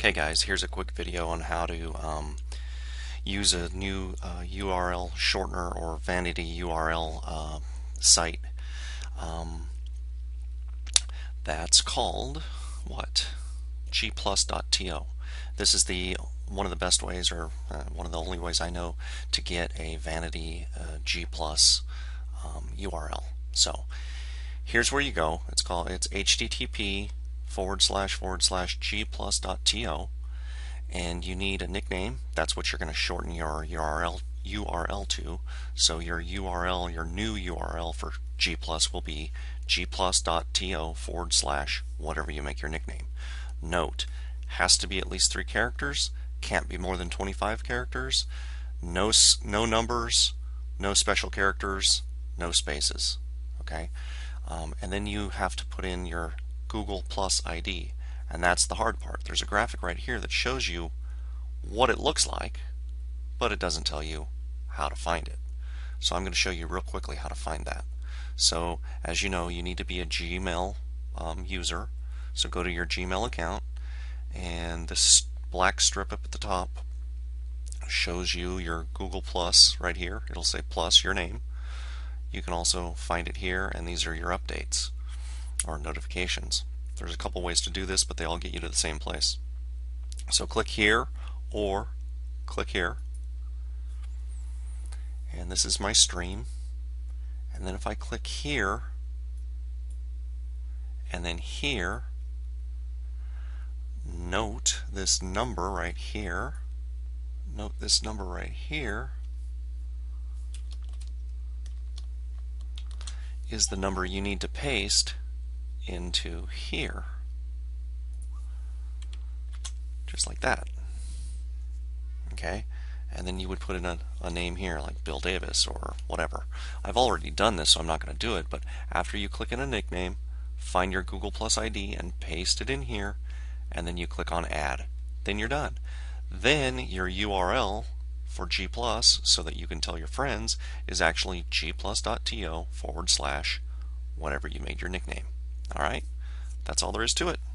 Okay guys, here's a quick video on how to use a new URL shortener or vanity URL site that's called what? gplus.to. This is one of the best ways, or one of the only ways I know, to get a vanity gplus URL. So here's where you go. It's http:// gplus.to, and you need a nickname. That's what you're going to shorten your URL to. So your URL, your new URL for gplus will be gplus.to/ whatever you make your nickname. Note, has to be at least 3 characters, can't be more than 25 characters, no numbers, no special characters, no spaces. Okay, and then you have to put in your Google Plus ID, and that's the hard part. There's a graphic right here that shows you what it looks like, but it doesn't tell you how to find it. So I'm going to show you real quickly how to find that. So as you know, you need to be a Gmail user, so go to your Gmail account, and this black strip up at the top shows you your Google Plus right here. It'll say plus your name. You can also find it here, and these are your updates or notifications. There's a couple ways to do this, but they all get you to the same place. So click here or click here, and this is my stream. And then if I click here and then here, note this number right here, note this number right here is the number you need to paste into here, just like that. Okay, and then you would put in a name here like Bill Davis or whatever. I've already done this, so I'm not going to do it, but after you click in a nickname, find your Google Plus ID and paste it in here, and then you click on add. Then you're done. Then your URL for gplus, so that you can tell your friends, is actually gplus.to/ whatever you made your nickname. Alright, that's all there is to it.